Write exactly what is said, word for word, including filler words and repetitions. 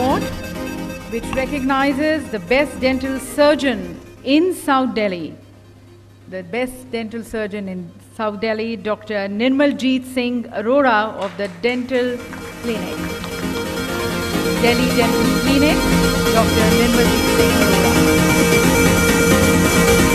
Award, which recognizes the best dental surgeon in South Delhi. The best dental surgeon in South Delhi, Doctor Nirmaljeet Singh Arora of the Dental Clinic. Delhi Dental Clinic, Doctor Nirmaljeet Singh Arora.